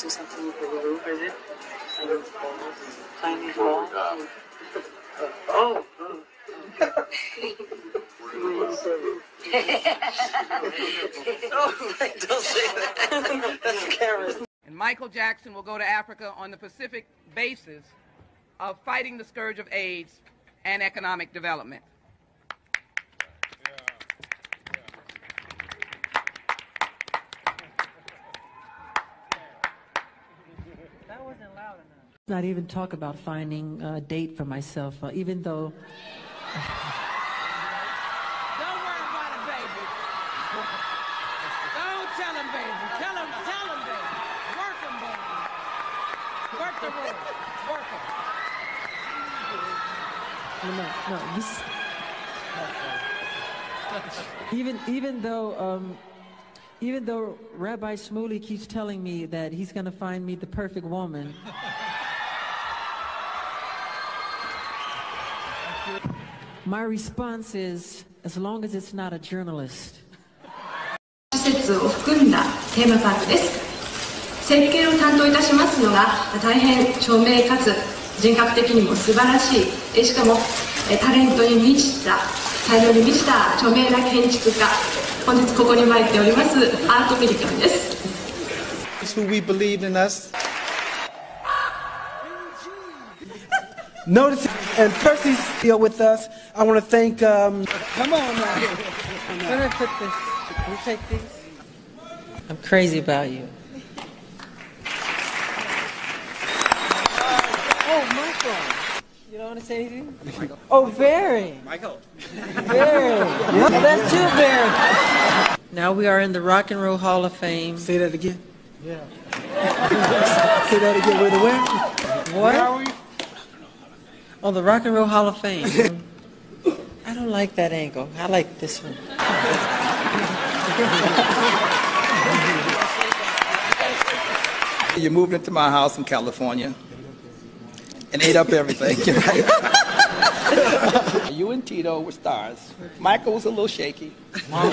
see something with the roof, is it? Chinese wall. Oh. Don't say that. That's Karen. And Michael Jackson will go to Africa on the Pacific basis of fighting the scourge of AIDS and economic development. That wasn't loud enough. Not even talk about finding a date for myself, even though. Don't worry about it, baby. Don't tell him, baby. Tell him, baby. Work him, baby. Work the room. Work him. No. This. Even though Rabbi Smooley keeps telling me that he's going to find me the perfect woman. My response is, as long as it's not a journalist. It's who we believe in us. Notice and Percy's here with us. I want to thank. Come on now. Let me put this. Can you take these? I'm crazy about you. Oh, Michael. You don't want to say anything? Michael. Oh, Barry. Michael. Barry. Yep, that's you, Barry. Now we are in the Rock and Roll Hall of Fame. Say that again. Yeah. Say that again. Where? Where are we? Oh, the Rock and Roll Hall of Fame. I don't like that angle. I like this one. You moved into my house in California and ate up everything. You and Tito were stars. Michael was a little shaky. I'm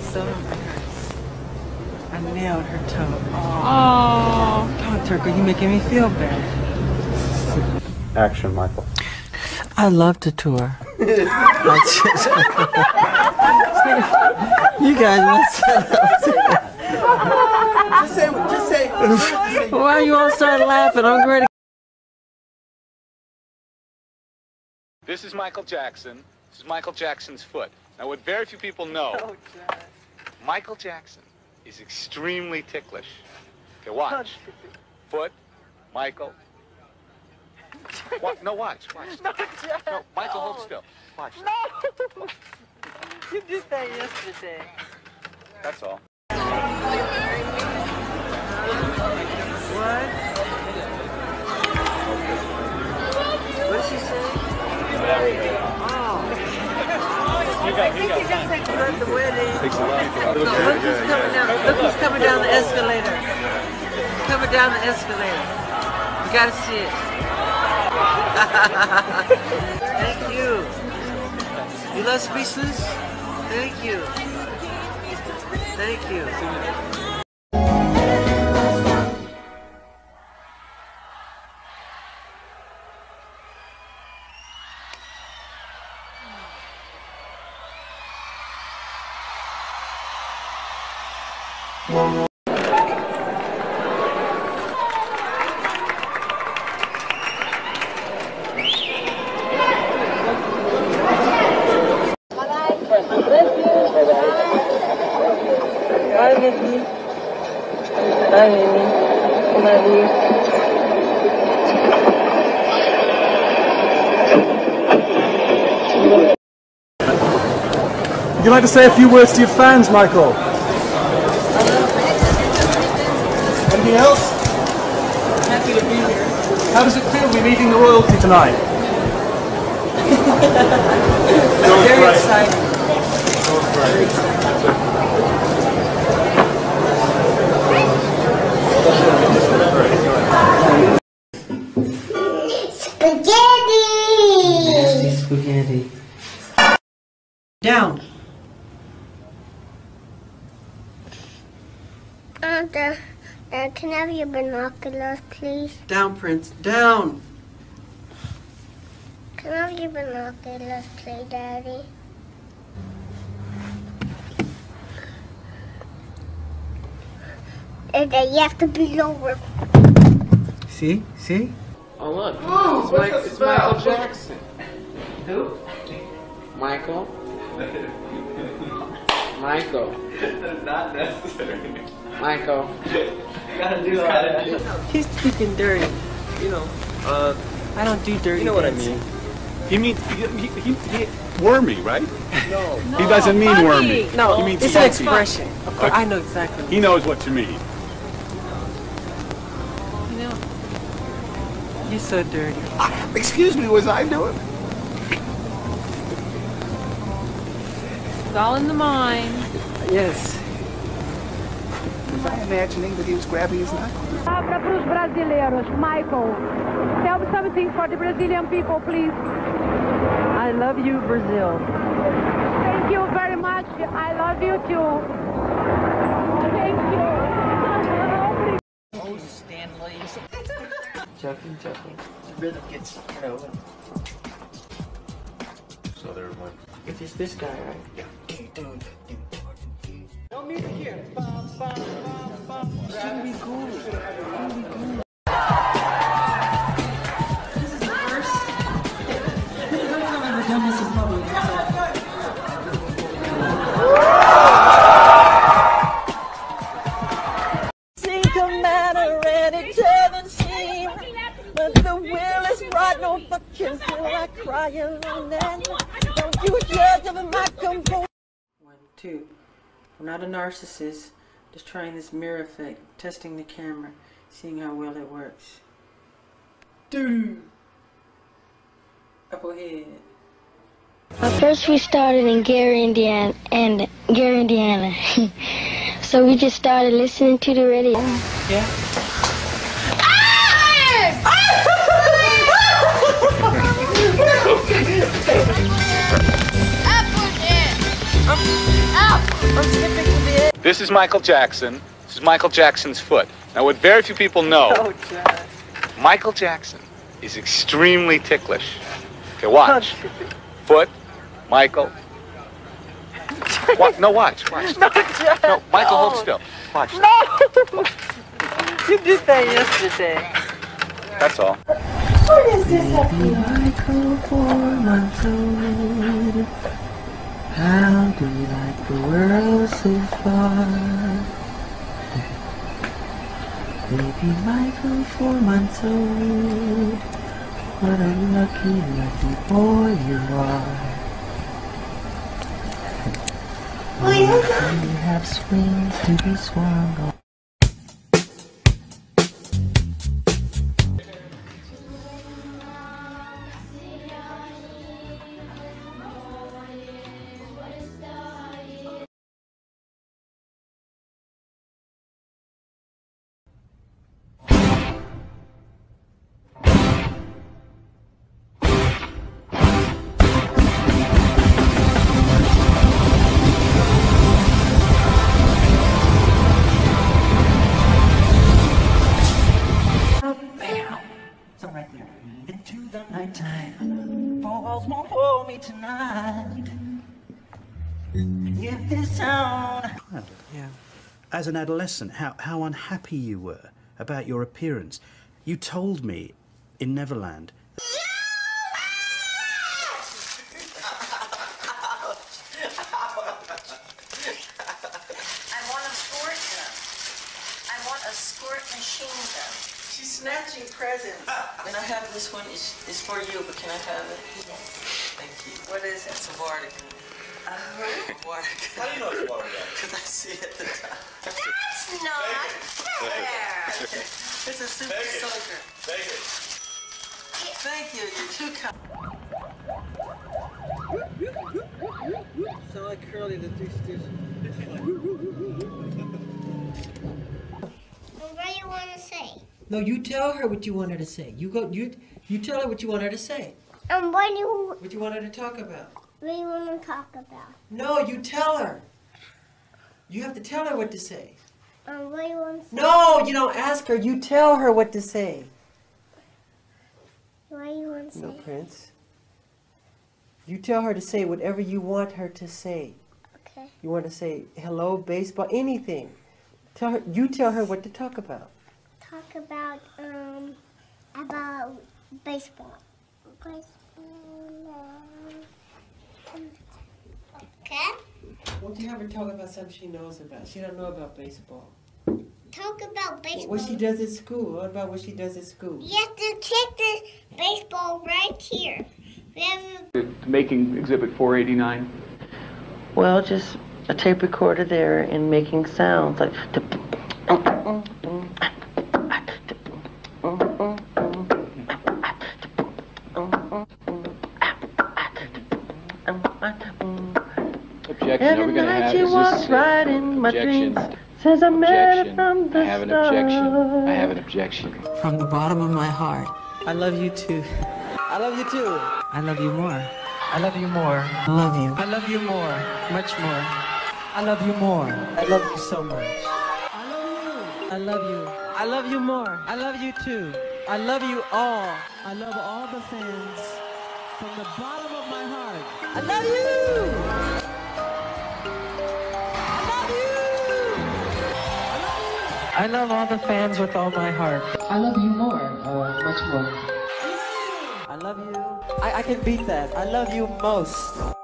so embarrassed. I nailed her toe. Oh, Turkle, you're making me feel bad. Action, Michael. I love to tour. You guys must just say. Why you all start laughing? I'm great. This is Michael Jackson. This is Michael Jackson's foot. Now, what very few people know, Michael Jackson is extremely ticklish. Okay, watch. Foot, Michael. What? No, watch. No, Jack. No, Michael, hold still. Watch. No! You did that yesterday. That's all. What? What'd she say? I think you just think about the way they... Look who's coming down the escalator. Coming down the escalator. You gotta see it. Thank you. You love speechless? Thank you. Thank you. Would you like to say a few words to your fans, Michael? Anything else? How does it feel to be meeting the royalty tonight? Very excited. Very excited. Spaghetti! Nasty spaghetti. Down. Can I have your binoculars, please? Down, Prince. Down! Can I have your binoculars, please, Daddy? And then you have to be lower. See? See? Oh, look. Oh, it's Michael Jackson. Who? Michael. Michael. That's not necessary. Michael. Gotta do that. He's speaking dirty. You know, I don't do dirty. You know what I mean? He means he wormy, right? No. He doesn't mean wormy. No, he means it's an expression. Of course, I know exactly. He knows what you mean. You know, you're so dirty. Excuse me, was I doing? It's all in the mind. Yes. Was I imagining that he was grabbing his knife? Abra para os brasileiros, Michael. Tell me something for the Brazilian people, please. I love you, Brazil. Thank you very much. I love you too. Thank you. Oh, Stanley. Chucking, chucking. The rhythm gets, you know. So there went. If it's this guy, right? Yeah. No music here. It's gonna be cool. This is the first. No one ever done this in public. Single matter and it doesn't seem, but the will is right. No fucking feel like crying on that. Don't you judge of my combo. 1, 2. I'm not a narcissist, just trying this mirror effect, testing the camera, seeing how well it works. Dude! Apple head. Well, first we started in Gary, Indiana. So we just started listening to the radio. Yeah. This is Michael Jackson. This is Michael Jackson's foot. Now, what very few people know, Michael Jackson is extremely ticklish. Okay, watch. Foot, Michael. No, watch. Watch. No, Michael, hold still. Watch. No! You did that yesterday. That's all. What is this up here? Michael, for my soul. How do you like the world so far? Baby Michael, 4 months old. What a lucky boy you are. You have swings to be swung on. Yeah. As an adolescent, how unhappy you were about your appearance. You told me in Neverland. I want a squirt gun. I want a squirt machine gun. She's snatching presents. And I have this one. It's for you, but can I have it? Yeah. Thank you. What is it? It's a water gun. Water. How do you know it's water gun? Because I see it at the top. That's not fair. It's a super soaker. Take it. Thank you, you're too kind. Sound like Curly the Three Stitches. Well, what do you want to say? No, you tell her what you want her to say. You tell her what you want her to say. What do you want her to talk about? What do you want to talk about? No, you tell her. You have to tell her what to say. What do you want to say? No, you don't ask her. You tell her what to say. What do you want to say? No, Prince. You tell her to say whatever you want her to say. Okay. You want to say hello, baseball, anything. Tell her. You tell her what to talk about. Talk about baseball. Okay. Won't you have her talk about something she knows about? She don't know about baseball. Talk about baseball. What she does at school. What about what she does at school? You have to take this baseball right here. Making Exhibit 489? Well, just a tape recorder there and making sounds like... Every night she walks right in my dreams. Says I met her from the start. I have an objection. From the bottom of my heart, I love you too. I love you too. I love you more. I love you more. I love you. I love you more. Much more. I love you more. I love you so much. I love you. I love you. I love you more. I love you too. I love you all. I love all the fans. From the bottom of my heart, I love you. I love all the fans with all my heart. I love you more, much more. I love you. I can beat that. I love you most.